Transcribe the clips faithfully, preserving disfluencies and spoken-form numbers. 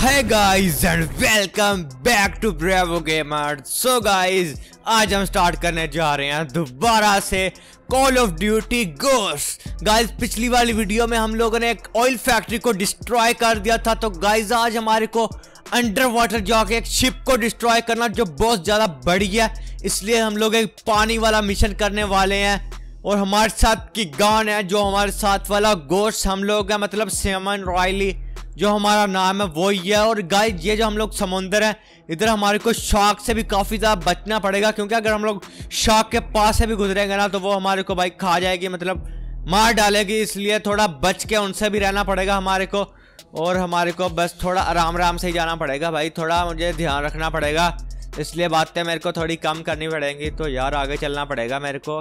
Hi guys and welcome back to Bravo Gamers. So guys आज हम start करने जा रहे हैं दोबारा से Call of Duty Ghost. Guys पिछली वाली वीडियो में हम लोगों ने एक ऑयल फैक्ट्री को डिस्ट्रॉय कर दिया था, तो गाइस आज हमारे को अंडर वाटर जाके एक शिप को डिस्ट्रॉय करना जो बहुत ज़्यादा बड़ी है, इसलिए हम लोग एक पानी वाला मिशन करने वाले हैं। और हमारे साथ कीगान है जो हमारे साथ वाला गोस्ट हम लोग है, मतलब सेमन रॉयली जो हमारा नाम है वो ही है। और गाइस ये जो हम लोग समुंदर है, इधर हमारे को शार्क से भी काफ़ी ज़्यादा बचना पड़ेगा, क्योंकि अगर हम लोग शार्क के पास से भी गुजरेंगे ना तो वो हमारे को भाई खा जाएगी, मतलब मार डालेगी। इसलिए थोड़ा बच के उनसे भी रहना पड़ेगा हमारे को, और हमारे को बस थोड़ा आराम आराम से ही जाना पड़ेगा भाई, थोड़ा मुझे ध्यान रखना पड़ेगा। इसलिए बातें मेरे को थोड़ी कम करनी पड़ेंगी, तो यार आगे चलना पड़ेगा मेरे को।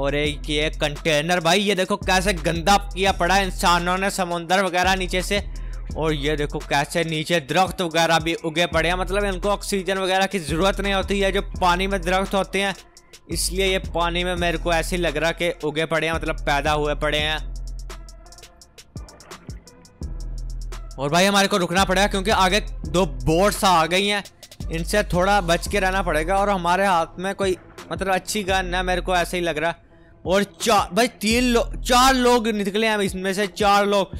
और एक ये कंटेनर भाई, ये देखो कैसे गंदा किया पड़ा है इंसानों ने समुंदर वगैरह नीचे से, और ये देखो कैसे नीचे दरख्त वगैरह भी उगे पड़े हैं, मतलब इनको ऑक्सीजन वगैरह की ज़रूरत नहीं होती है जो पानी में दरख्त होते हैं, इसलिए ये पानी में मेरे को ऐसे लग रहा कि उगे पड़े हैं, मतलब पैदा हुए पड़े हैं। और भाई हमारे को रुकना पड़ेगा क्योंकि आगे दो बोट्स आ गई हैं, इनसे थोड़ा बच के रहना पड़ेगा। और हमारे हाथ में कोई मतलब अच्छी गन है, मेरे को ऐसे ही लग रहा। और चार भाई तीन लोग चार लोग निकले हैं इसमें से, चार लोग।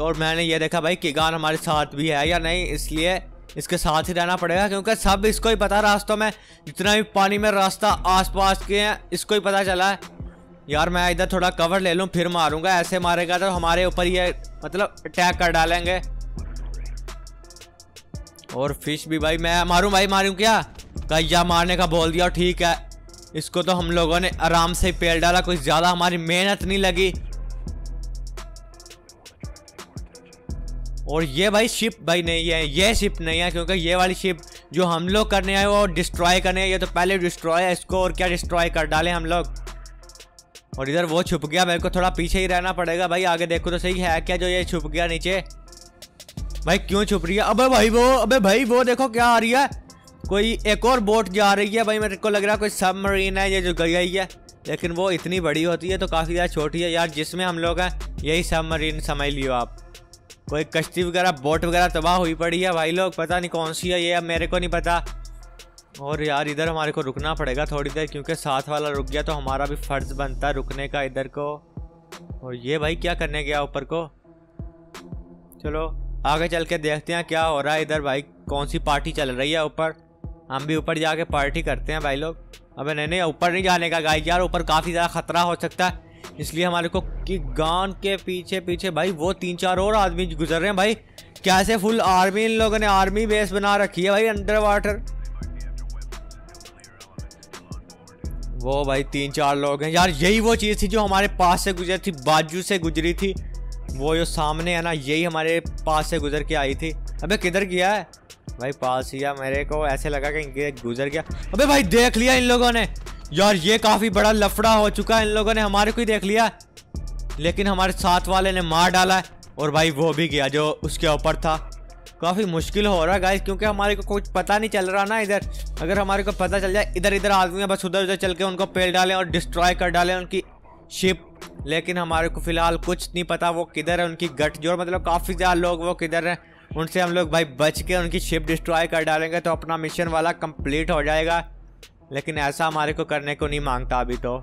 और मैंने ये देखा भाई कीगान हमारे साथ भी है या नहीं, इसलिए इसके साथ ही रहना पड़ेगा, क्योंकि सब इसको ही पता, रास्तों में जितना भी पानी में रास्ता आसपास के हैं इसको ही पता चला है। यार मैं इधर थोड़ा कवर ले लूँ फिर मारूंगा, ऐसे मारेगा तो हमारे ऊपर ये मतलब अटैक कर डालेंगे। और फिश भी भाई मैं मारूँ भाई मारूँ क्या कहीं मारने का बोल दिया, ठीक है इसको तो हम लोगों ने आराम से पेल डाला, कुछ ज़्यादा हमारी मेहनत नहीं लगी। और ये भाई शिप भाई नहीं है, ये शिप नहीं है, क्योंकि ये वाली शिप जो हम लोग करने आए वो डिस्ट्रॉय करने है, ये तो पहले डिस्ट्रॉय है, इसको और क्या डिस्ट्रॉय कर डाले हम लोग। और इधर वो छुप गया, मेरे को थोड़ा पीछे ही रहना पड़ेगा भाई, आगे देखो तो सही है क्या जो ये छुप गया नीचे। भाई क्यों छुप रही है, अबे भाई वो अबे भाई वो देखो क्या आ रही है, कोई एक और बोट जा रही है भाई, मेरे को लग रहा है कोई सबमरीन है ये जो गई है, लेकिन वो इतनी बड़ी होती है तो काफ़ी ज़्यादा छोटी है यार। जिसमें हम लोग हैं यही सबमरीन समझ लियो आप, कोई कश्ती वगैरह बोट वगैरह तबाह हुई पड़ी है भाई लोग, पता नहीं कौन सी है ये, अब मेरे को नहीं पता। और यार इधर हमारे को रुकना पड़ेगा थोड़ी देर, क्योंकि साथ वाला रुक गया तो हमारा भी फर्ज बनता है रुकने का इधर को। और ये भाई क्या करने गया ऊपर को, चलो आगे चल के देखते हैं क्या हो रहा है इधर। भाई कौन सी पार्टी चल रही है ऊपर, हम भी ऊपर जाके पार्टी करते हैं भाई लोग। अबे नहीं नहीं ऊपर नहीं जाने का गाइस, यार ऊपर काफ़ी ज़्यादा खतरा हो सकता है, इसलिए हमारे को कीगान के पीछे पीछे भाई वो तीन चार और आदमी गुजर रहे हैं भाई, कैसे फुल आर्मी इन लोगों ने आर्मी बेस बना रखी है भाई अंडर वाटर। वो भाई तीन चार लोग हैं यार, यही वो चीज़ थी जो हमारे पास से गुजरी थी, बाजू से गुजरी थी, वो जो सामने है ना यही हमारे पास से गुजर के आई थी। अबे किधर गया है भाई, पास ही है, मेरे को ऐसे लगा कि इनके गुजर गया। अबे भाई देख लिया इन लोगों ने, यार ये काफ़ी बड़ा लफड़ा हो चुका है, इन लोगों ने हमारे को ही देख लिया, लेकिन हमारे साथ वाले ने मार डाला है। और भाई वो भी गया जो उसके ऊपर था। काफ़ी मुश्किल हो रहा है गाइस, क्योंकि हमारे को कुछ पता नहीं चल रहा ना इधर, अगर हमारे को पता चल जाए इधर इधर आदमी है बस उधर उधर चल के उनको पेल डालें और डिस्ट्रॉय कर डालें उनकी शिप, लेकिन हमारे को फ़िलहाल कुछ नहीं पता वो किधर है, उनकी गठजोड़ मतलब काफ़ी ज़्यादा लोग वो किधर हैं, उनसे हम लोग भाई बच के उनकी शिप डिस्ट्रॉय कर डालेंगे तो अपना मिशन वाला कम्प्लीट हो जाएगा, लेकिन ऐसा हमारे को करने को नहीं मांगता अभी तो।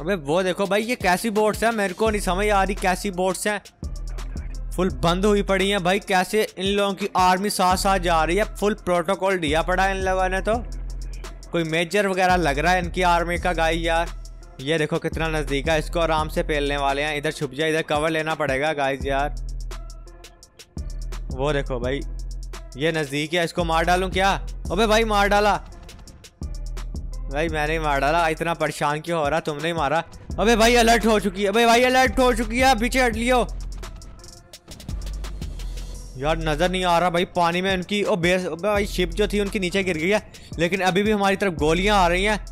अबे वो देखो भाई ये कैसी बोट्स हैं, मेरे को नहीं समझ आ रही कैसी बोट्स हैं, फुल बंद हुई पड़ी हैं भाई, कैसे इन लोगों की आर्मी साथ साथ जा रही है, फुल प्रोटोकॉल दिया पड़ा है इन लोगों ने, तो कोई मेजर वगैरह लग रहा है इनकी आर्मी का गाइस। यार ये देखो कितना नज़दीक है, इसको आराम से पेलने वाले हैं, इधर छुप जाए, इधर कवर लेना पड़ेगा गाइस। यार वो देखो भाई ये नज़दीक है, इसको मार डालूँ क्या, अबे भाई मार डाला भाई, मैंने ही मार डाला, इतना परेशान क्यों हो रहा, तुमने ही मारा। अबे भाई अलर्ट हो चुकी है, अबे भाई अलर्ट हो चुकी है, पीछे हट लियो। यार नज़र नहीं आ रहा भाई पानी में उनकी, ओ बेस भाई शिप जो थी उनकी नीचे गिर गई है, लेकिन अभी भी हमारी तरफ गोलियां आ रही हैं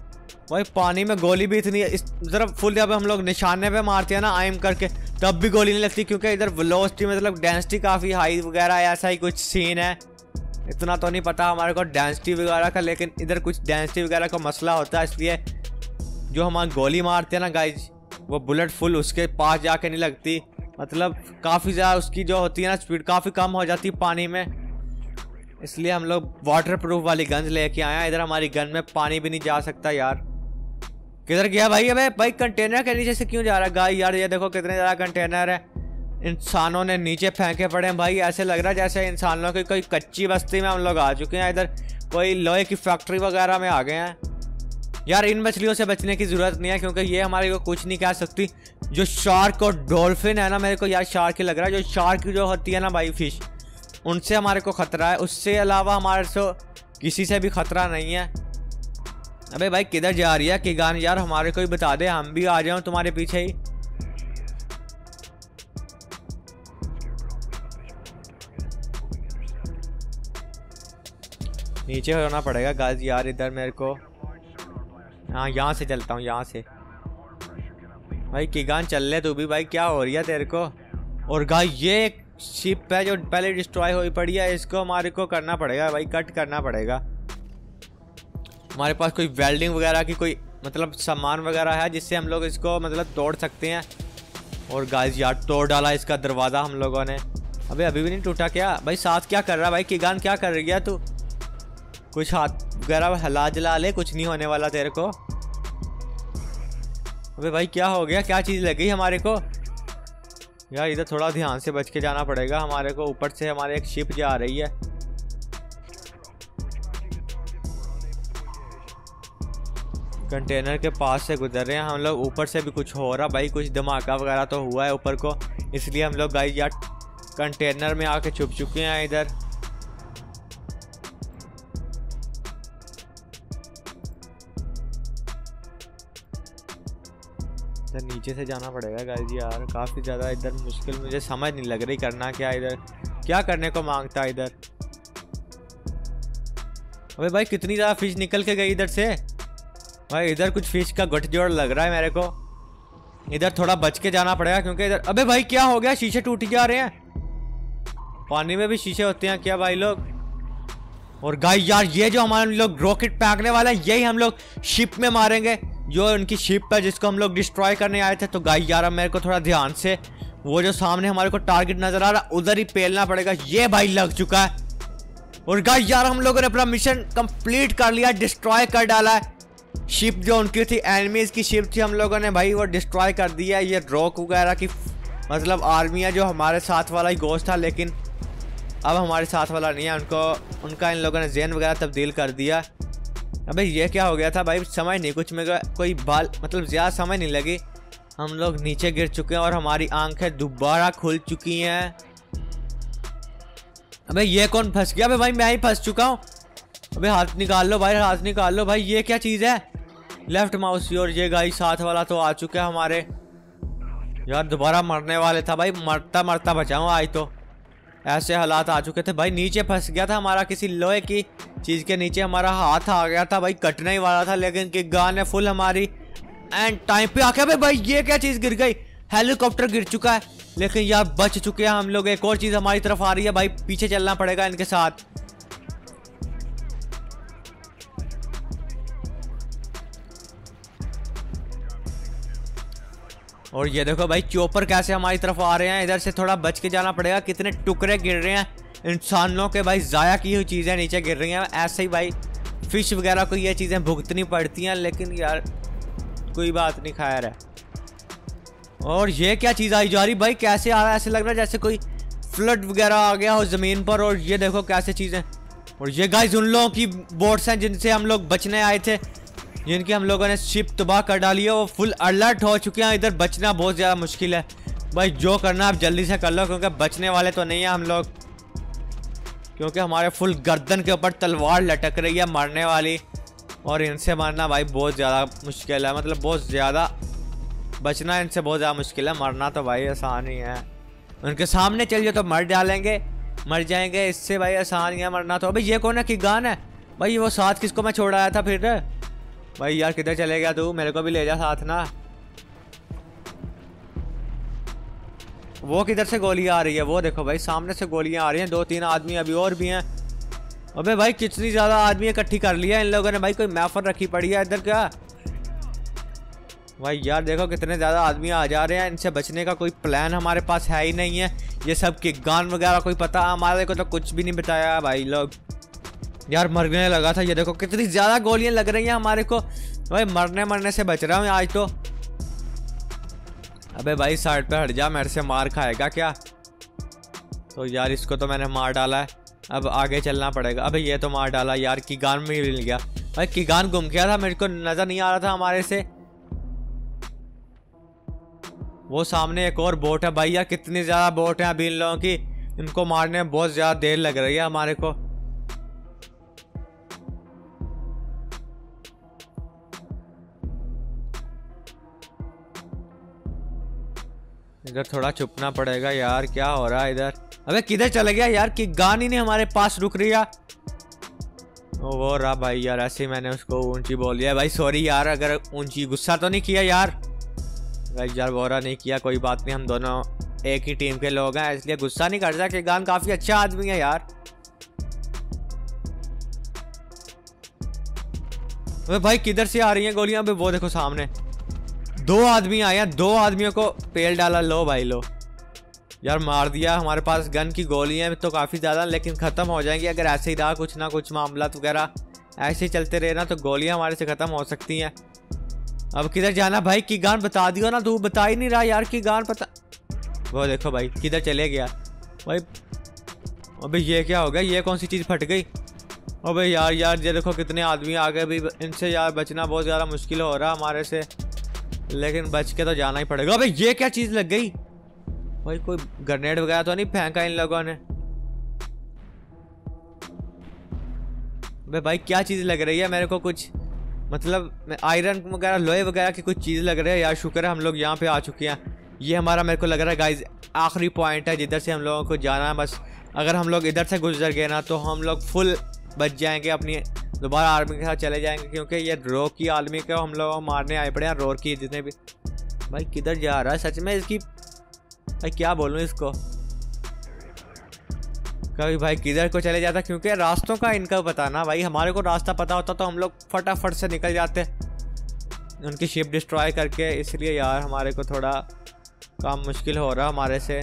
भाई, पानी में गोली भी इतनी इस तरफ फुल, जब हम लोग निशाने पर मारते हैं ना आइम करके तब भी गोली नहीं लगती, क्योंकि इधर वेलोसिटी मतलब डेंसिटी काफ़ी हाई वगैरह ऐसा ही कुछ सीन है, इतना तो नहीं पता हमारे को डेंसिटी वगैरह का, लेकिन इधर कुछ डेंसिटी वगैरह का मसला होता है, इसलिए जो हम गोली मारते हैं ना गाइज वो बुलेट फुल उसके पास जाके नहीं लगती, मतलब काफ़ी ज़्यादा उसकी जो होती है ना स्पीड काफ़ी कम हो जाती है पानी में, इसलिए हम लोग वाटर प्रूफ वाली गन्स लेके आए हैं। इधर हमारी गन में पानी भी नहीं जा सकता यार। किधर गया भाई? अबे भाई कंटेनर के नीचे से क्यों जा रहा है गाय? यार ये देखो कितने ज़्यादा कंटेनर है, इंसानों ने नीचे फेंके पड़े हैं भाई। ऐसे लग रहा है जैसे इंसानों की कोई कच्ची बस्ती में हम लोग आ चुके हैं, इधर कोई लोहे की फैक्ट्री वगैरह में आ गए हैं। यार इन मछलियों से बचने की ज़रूरत नहीं है क्योंकि ये हमारे को कुछ नहीं कह सकती। जो शार्क और डॉल्फिन है ना, मेरे को यार शार्क ही लग रहा है। जो शार्क की जो होती है ना भाई फिश, उनसे हमारे को ख़तरा है, उससे अलावा हमारे को किसी से भी ख़तरा नहीं है। अबे भाई किधर जा रही है कीगान? यार हमारे को ही बता दे, हम भी आ जाऊँ तुम्हारे पीछे ही। नीचे होना पड़ेगा गाइस। यार इधर मेरे को, हाँ यहाँ से चलता हूँ, यहाँ से। भाई कीगान चल ले तू भी भाई, क्या हो रही है तेरे को? और गाइस ये एक शिप है जो पहले डिस्ट्रॉय हुई पड़ी है, इसको हमारे को करना पड़ेगा भाई, कट करना पड़ेगा। हमारे पास कोई वेल्डिंग वगैरह की कोई मतलब सामान वगैरह है जिससे हम लोग इसको मतलब तोड़ सकते हैं। और गाइस यार तोड़ डाला इसका दरवाज़ा हम लोगों ने। अबे अभी भी नहीं टूटा क्या भाई? साथ क्या कर रहा है भाई कीगान? क्या कर रही है तू? कुछ हाथ वगैरह हिला जला ले, कुछ नहीं होने वाला तेरे को। अबे भाई क्या हो गया? क्या चीज़ लग गई हमारे को? यार इधर थोड़ा ध्यान से बच के जाना पड़ेगा हमारे को। ऊपर से हमारे एक शिप जा रही है। कंटेनर के पास से गुजर रहे हैं हम लोग। ऊपर से भी कुछ हो रहा भाई, कुछ धमाका वगैरह तो हुआ है ऊपर को, इसलिए हम लोग गाइस यार कंटेनर में आके छुप चुके हैं इधर। नीचे से जाना पड़ेगा गाइस। यार काफ़ी ज़्यादा इधर मुश्किल, मुझे समझ नहीं लग रही करना क्या इधर, क्या करने को मांगता है इधर। अबे भाई कितनी ज़्यादा फिश निकल के गई इधर से। भाई इधर कुछ फिश का गठजोड़ लग रहा है मेरे को। इधर थोड़ा बच के जाना पड़ेगा क्योंकि इधर, अबे भाई क्या हो गया? शीशे टूट जा रहे हैं। पानी में भी शीशे होते हैं क्या भाई लोग? और गाइस यार ये जो हमारे लोग रॉकेट फेंकने वाला है, यही हम लोग शिप में मारेंगे, जो उनकी शिप है जिसको हम लोग डिस्ट्रॉय करने आए थे। तो गाइस यार मेरे को थोड़ा ध्यान से, वो जो सामने हमारे को टारगेट नज़र आ रहा उधर ही पेलना पड़ेगा। ये भाई लग चुका है। और गाइस यार हम लोगों ने अपना मिशन कंप्लीट कर लिया, डिस्ट्रॉय कर डाला है शिप जो उनकी थी, एनिमीज़ की शिप थी। हम लोगों ने भाई वो डिस्ट्रॉय कर दिया। ये रॉक वगैरह की मतलब आर्मी है, जो हमारे साथ वाला ही गोश्त था लेकिन अब हमारे साथ वाला नहीं है। उनको उनका इन लोगों ने जहन वगैरह तब्दील कर दिया। अबे ये क्या हो गया था भाई? समझ नहीं, कुछ मेरा कोई बाल मतलब ज़्यादा समझ नहीं लगी। हम लोग नीचे गिर चुके हैं और हमारी आंखें दोबारा खुल चुकी हैं। अबे ये कौन फंस गया? अबे भाई मैं ही फंस चुका हूँ। अबे हाथ निकाल लो भाई, हाथ निकाल लो भाई। ये क्या चीज़ है? लेफ्ट माउस की ओर। ये गाइस साथ वाला तो आ चुका है हमारे। यार दोबारा मरने वाले था भाई, मरता मरता बचाऊँ आज तो। ऐसे हालात आ चुके थे भाई। नीचे फंस गया था हमारा, किसी लोहे की चीज़ के नीचे हमारा हाथ आ गया था भाई, कटने ही वाला था लेकिन कीगान ने फुल हमारी एंड टाइम पे आके। भाई भाई ये क्या चीज़ गिर गई? हेलीकॉप्टर गिर चुका है लेकिन यार बच चुके हैं हम लोग। एक और चीज़ हमारी तरफ आ रही है भाई, पीछे चलना पड़ेगा इनके साथ। और ये देखो भाई चॉपर कैसे हमारी तरफ आ रहे हैं। इधर से थोड़ा बच के जाना पड़ेगा। कितने टुकड़े गिर रहे हैं इंसानों के भाई, ज़ाया की हुई चीज़ें नीचे गिर रही हैं। ऐसे ही भाई फिश वगैरह को ये चीज़ें भुगतनी पड़ती हैं, लेकिन यार कोई बात नहीं, खैर है। और ये क्या चीज़ आई जा रही भाई? कैसे आ रहा है? ऐसे लग रहा है जैसे कोई फ्लड वगैरह आ गया हो ज़मीन पर। और ये देखो कैसे चीज़ें। और ये गाइस उन लोगों की बोट्स हैं जिनसे हम लोग बचने आए थे, जिनकी हम लोगों ने शिप तबाह कर डाली है। वो फुल अलर्ट हो चुके हैं। इधर बचना बहुत ज़्यादा मुश्किल है भाई। जो करना आप जल्दी से कर लो क्योंकि बचने वाले तो नहीं है हम लोग, क्योंकि हमारे फुल गर्दन के ऊपर तलवार लटक रही है मरने वाली। और इनसे मरना भाई बहुत ज़्यादा मुश्किल है, मतलब बहुत ज़्यादा बचना इनसे बहुत ज़्यादा मुश्किल है। मरना तो भाई आसान ही है, उनके सामने चलिए तो मर डालेंगे, मर जाएंगे। इससे भाई आसान ही है मरना तो। अभी ये कौन है? कीगान है भाई। वो साथ किसको मैं छोड़ आया था फिर? भाई यार किधर चले गया तू? मेरे को भी ले जा साथ ना। वो किधर से गोलियां आ रही है? वो देखो भाई सामने से गोलियां आ रही हैं। दो तीन आदमी अभी और भी हैं। अबे भाई कितनी ज़्यादा आदमी इकट्ठी कर लिया इन लोगों ने भाई। कोई महफल रखी पड़ी है इधर क्या? भाई यार देखो कितने ज़्यादा आदमी आ जा रहे हैं, इनसे बचने का कोई प्लान हमारे पास है ही नहीं है। ये सब किगान वगैरह कोई पता हमारे को तो कुछ भी नहीं बताया भाई लोग। यार मरने लगा था, ये देखो कितनी ज़्यादा गोलियां लग रही हैं हमारे को। भाई मरने मरने से बच रहा हूँ आज तो। अबे भाई साइड पे हट जा, मेरे से मार खाएगा क्या। तो यार इसको तो मैंने मार डाला है, अब आगे चलना पड़ेगा। अबे ये तो मार डाला यार, किगान में मिल गया। भाई किगान घूम गया था, मेरे को नज़र नहीं आ रहा था हमारे से। वो सामने एक और बोट है भाई, यार कितनी ज़्यादा बोट हैं अभी इन लोगों की। इनको मारने में बहुत ज़्यादा देर लग रही है हमारे को। इधर थोड़ा छुपना पड़ेगा यार, क्या हो रहा है इधर। अबे किधर चला गया यार, कि गान ही नहीं हमारे पास रुक रही है। वो रहा भाई यार, ऐसे मैंने उसको ऊंची बोल दिया भाई। सॉरी यार, अगर ऊंची गुस्सा तो नहीं किया यार। भाई यार वो रहा, नहीं किया, कोई बात नहीं, हम दोनों एक ही टीम के लोग हैं इसलिए गुस्सा नहीं करता। कि गान काफ़ी अच्छा आदमी है यार। अबे भाई किधर से आ रही हैं गोलियाँ। अबे वो देखो सामने दो आदमी आए हैं, दो आदमियों को पेल डाला। लो भाई लो, यार मार दिया। हमारे पास गन की गोलियां तो काफ़ी ज़्यादा, लेकिन ख़त्म हो जाएंगी अगर ऐसे ही रहा कुछ ना कुछ मामला वगैरह ऐसे ही चलते रहे ना, तो गोलियां हमारे से ख़त्म हो सकती हैं। अब किधर जाना भाई, की गान बता दियो ना, तू बता ही नहीं रहा यार। की गान पता, वो देखो भाई किधर चले गया भाई। अबे ये क्या हो गया, ये कौन सी चीज़ फट गई। अबे यार यार ये देखो कितने आदमी आ गए भी, इनसे यार बचना बहुत ज़्यादा मुश्किल हो रहा हमारे से, लेकिन बच के तो जाना ही पड़ेगा। अबे ये क्या चीज़ लग गई भाई, कोई ग्रेनेड वगैरह तो नहीं फेंका इन लोगों ने। अबे भाई क्या चीज़ लग रही है मेरे को, कुछ मतलब आयरन वगैरह लोहे वगैरह की कुछ चीज़ लग रही है यार। शुक्र है हम लोग यहाँ पे आ चुके हैं। ये हमारा मेरे को लग रहा है गाइज आखिरी पॉइंट है जिधर से हम लोगों को जाना है। बस अगर हम लोग इधर से गुजर गए ना तो हम लोग फुल बच जाएंगे, अपनी दोबारा आर्मी के साथ चले जाएंगे, क्योंकि ये रो की आर्मी को हम लोग मारने आए पड़े हैं। रोर की जितने भी भाई किधर जा रहा है सच में इसकी, भाई क्या बोलूँ इसको। कभी भाई किधर को चले जाता, क्योंकि रास्तों का इनका पता ना भाई। हमारे को रास्ता पता होता तो हम लोग फटाफट से निकल जाते उनकी शिप डिस्ट्रॉय करके, इसलिए यार हमारे को थोड़ा काम मुश्किल हो रहा हमारे से।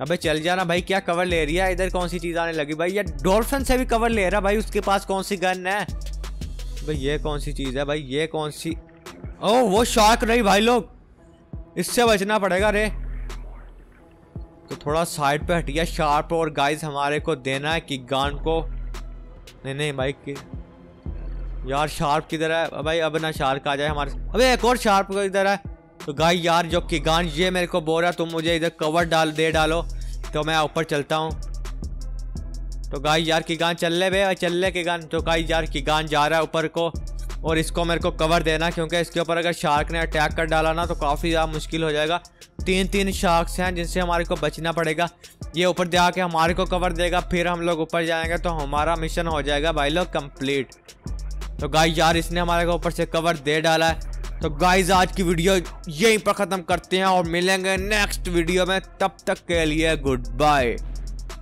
अबे चल जाना भाई, क्या कवर ले रही है। इधर कौन सी चीज़ आने लगी भाई, ये डॉल्फिन से भी कवर ले रहा भाई। उसके पास कौन सी गन है भाई, ये कौन सी चीज़ है भाई, ये कौन सी। ओह वो शार्क रही भाई, लोग इससे बचना पड़ेगा रे। तो थोड़ा साइड पे हटिया शार्प। और गाइस हमारे को देना है कि गान को, नहीं नहीं भाई कि यार शार्प किधर है भाई। अब ना शार्क आ जाए हमारे। अबे एक और शार्प इधर है। तो गाइस यार जो कि गान ये मेरे को बोल रहा तुम मुझे इधर कवर डाल दे डालो, तो मैं ऊपर चलता हूँ। तो गाइस यार कि गान चल ले बे, चल ले कि गान। तो गाइस यार कि गान जा रहा है ऊपर को, और इसको मेरे को कवर देना, क्योंकि इसके ऊपर अगर शार्क ने अटैक कर डाला ना तो काफ़ी ज़्यादा मुश्किल हो जाएगा। तीन तीन शार्क्स हैं जिनसे हमारे को बचना पड़ेगा। ये ऊपर जा के हमारे को कवर देगा, फिर हम लोग ऊपर जाएंगे तो हमारा मिशन हो जाएगा भाई लोग कंप्लीट। तो गाइस यार इसने हमारे को ऊपर से कवर दे डाला है। तो गाइज आज की वीडियो यहीं पर ख़त्म करते हैं और मिलेंगे नेक्स्ट वीडियो में। तब तक के लिए गुड बाय।